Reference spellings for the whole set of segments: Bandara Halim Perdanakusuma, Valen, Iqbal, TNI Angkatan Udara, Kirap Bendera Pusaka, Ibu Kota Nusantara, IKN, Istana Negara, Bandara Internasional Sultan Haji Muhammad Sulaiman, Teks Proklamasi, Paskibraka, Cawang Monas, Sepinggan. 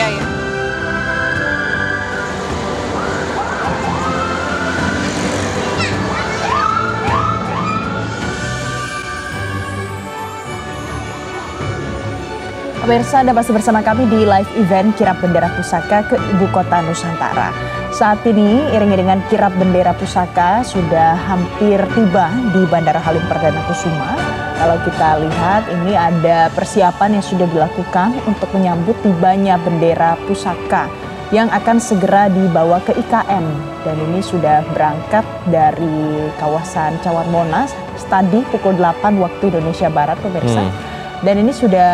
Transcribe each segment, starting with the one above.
Iya, iya. Pemirsa, Anda masih bersama kami di live event Kirap Bendera Pusaka ke Ibu Kota Nusantara. Saat ini iringi dengan Kirap Bendera Pusaka sudah hampir tiba di Bandara Halim Perdanakusuma. Kalau kita lihat ini ada persiapan yang sudah dilakukan untuk menyambut tibanya Bendera Pusaka yang akan segera dibawa ke IKN. Dan ini sudah berangkat dari kawasan Cawang Monas tadi pukul 8 waktu Indonesia Barat, pemirsa. Dan ini sudah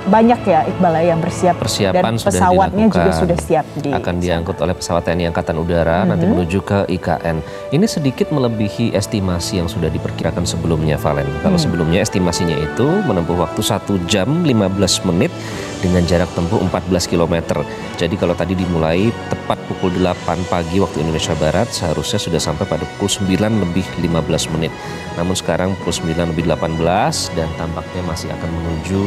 banyak ya Iqbal yang bersiap. Persiapan dan pesawatnya juga sudah siap. Akan diangkut oleh pesawat TNI Angkatan Udara nanti menuju ke IKN. Ini sedikit melebihi estimasi yang sudah diperkirakan sebelumnya, Valen. Kalau sebelumnya estimasinya itu menempuh waktu 1 jam 15 menit dengan jarak tempuh 14 km. Jadi kalau tadi dimulai tepat pukul 8 pagi waktu Indonesia Barat, seharusnya sudah sampai pada pukul 9 lebih 15 menit. Namun sekarang pukul 9 lebih 18 dan tampaknya masih akan menuju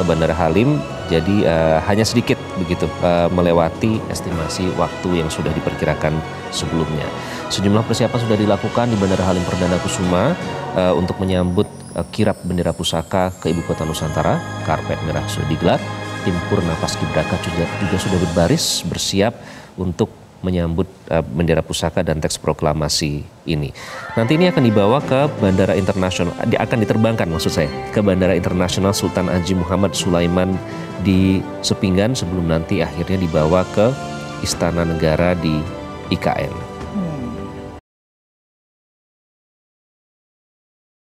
ke Bandara Halim, jadi hanya sedikit begitu melewati estimasi waktu yang sudah diperkirakan sebelumnya. Sejumlah persiapan sudah dilakukan di Bandara Halim Perdanakusuma untuk menyambut Kirap Bendera Pusaka ke Ibu Kota Nusantara. Karpet merah sudah digelar, tim purna Paskibraka juga sudah berbaris bersiap untuk menyambut Bendera Pusaka dan Teks Proklamasi ini. Nanti ini akan dibawa ke Bandara Internasional, akan diterbangkan maksud saya, ke Bandara Internasional Sultan Haji Muhammad Sulaiman di Sepinggan sebelum nanti akhirnya dibawa ke Istana Negara di IKN.